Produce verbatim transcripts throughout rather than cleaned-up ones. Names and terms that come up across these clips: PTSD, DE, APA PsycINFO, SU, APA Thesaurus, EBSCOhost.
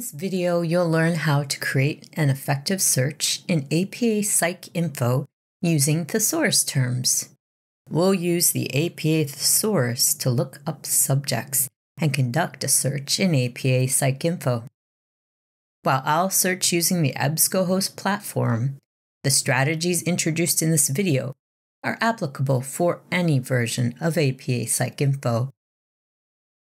this video, you'll learn how to create an effective search in A P A PsycINFO using thesaurus terms. We'll use the A P A Thesaurus to look up subjects and conduct a search in A P A PsycINFO. While I'll search using the EBSCOhost platform, the strategies introduced in this video are applicable for any version of A P A PsycINFO.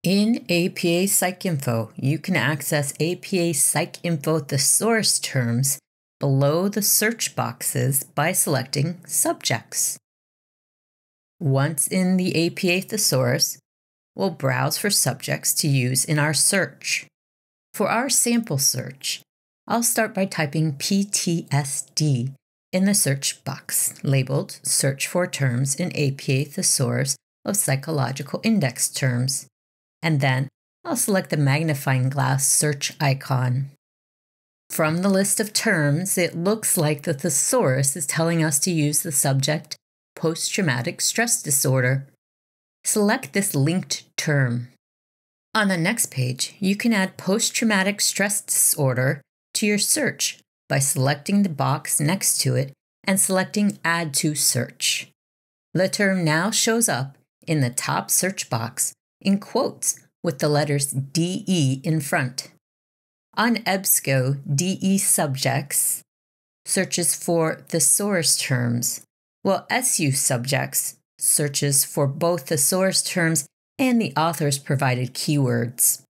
In A P A PsycINFO, you can access A P A PsycINFO thesaurus terms below the search boxes by selecting Subjects. Once in the A P A Thesaurus, we'll browse for subjects to use in our search. For our sample search, I'll start by typing P T S D in the search box labeled Search for Terms in A P A Thesaurus of Psychological Index Terms, and then I'll select the magnifying glass search icon. From the list of terms, it looks like the thesaurus is telling us to use the subject post-traumatic stress disorder. Select this linked term. On the next page, you can add post-traumatic stress disorder to your search by selecting the box next to it and selecting Add to Search. The term now shows up in the top search box in quotes with the letters D E in front. On EBSCO, D E subjects searches for thesaurus terms, while S U subjects searches for both thesaurus terms and the author's provided keywords.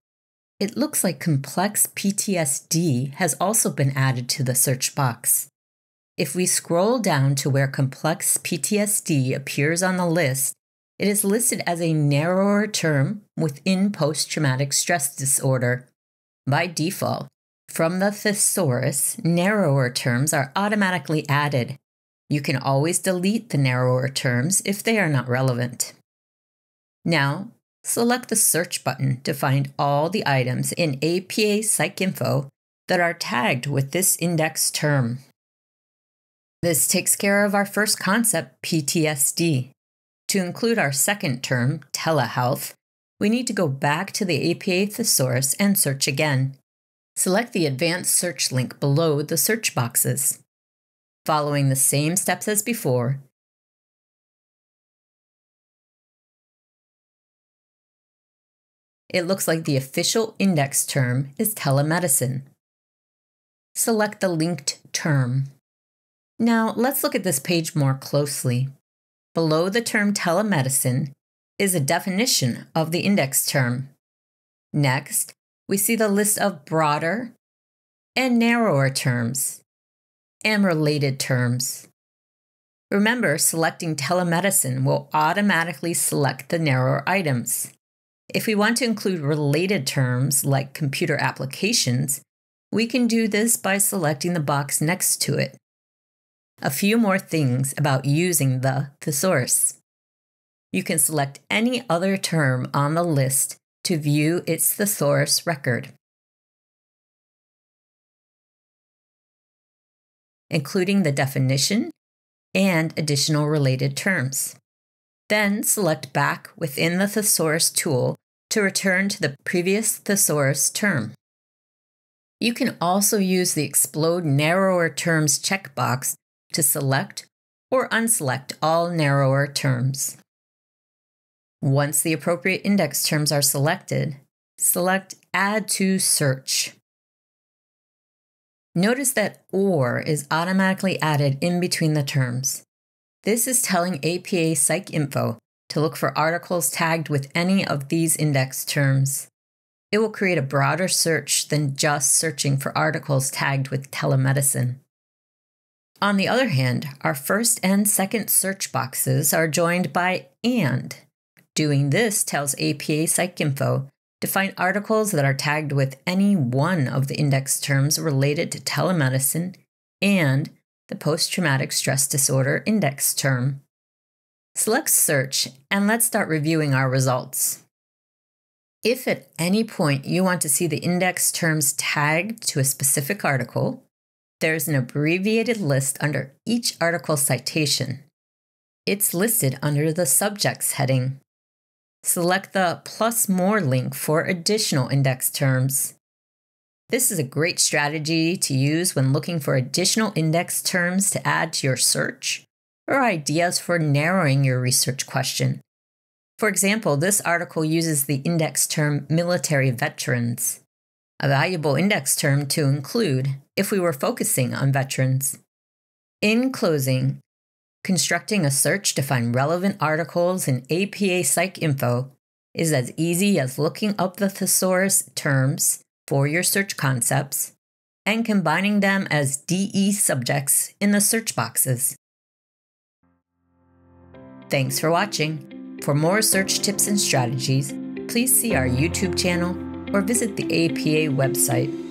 It looks like complex P T S D has also been added to the search box. If we scroll down to where complex P T S D appears on the list, it is listed as a narrower term within post-traumatic stress disorder. By default, from the thesaurus, narrower terms are automatically added. You can always delete the narrower terms if they are not relevant. Now, select the search button to find all the items in A P A PsycINFO that are tagged with this index term. This takes care of our first concept, P T S D. To include our second term, telehealth, we need to go back to the A P A Thesaurus and search again. Select the Advanced Search link below the search boxes. Following the same steps as before, it looks like the official index term is telemedicine. Select the linked term. Now let's look at this page more closely. Below the term telemedicine is a definition of the index term. Next, we see the list of broader and narrower terms and related terms. Remember, selecting telemedicine will automatically select the narrower items. If we want to include related terms like computer applications, we can do this by selecting the box next to it. A few more things about using the thesaurus. You can select any other term on the list to view its thesaurus record, including the definition and additional related terms. Then select Back within the Thesaurus tool to return to the previous thesaurus term. You can also use the Explode Narrower Terms checkbox to select or unselect all narrower terms. Once the appropriate index terms are selected, select Add to Search. Notice that OR is automatically added in between the terms. This is telling A P A PsycINFO to look for articles tagged with any of these index terms. It will create a broader search than just searching for articles tagged with telemedicine. On the other hand, our first and second search boxes are joined by AND. Doing this tells A P A PsycINFO to find articles that are tagged with any one of the index terms related to telemedicine and the Post-Traumatic Stress Disorder Index term. Select Search and let's start reviewing our results. If at any point you want to see the index terms tagged to a specific article, there is an abbreviated list under each article citation. It's listed under the Subjects heading. Select the Plus More link for additional index terms. This is a great strategy to use when looking for additional index terms to add to your search or ideas for narrowing your research question. For example, this article uses the index term military veterans, a valuable index term to include if we were focusing on veterans. In closing, constructing a search to find relevant articles in A P A PsycINFO is as easy as looking up the thesaurus terms for your search concepts and combining them as D E subjects in the search boxes. Thanks for watching. For more search tips and strategies, please see our YouTube channel or visit the A P A website.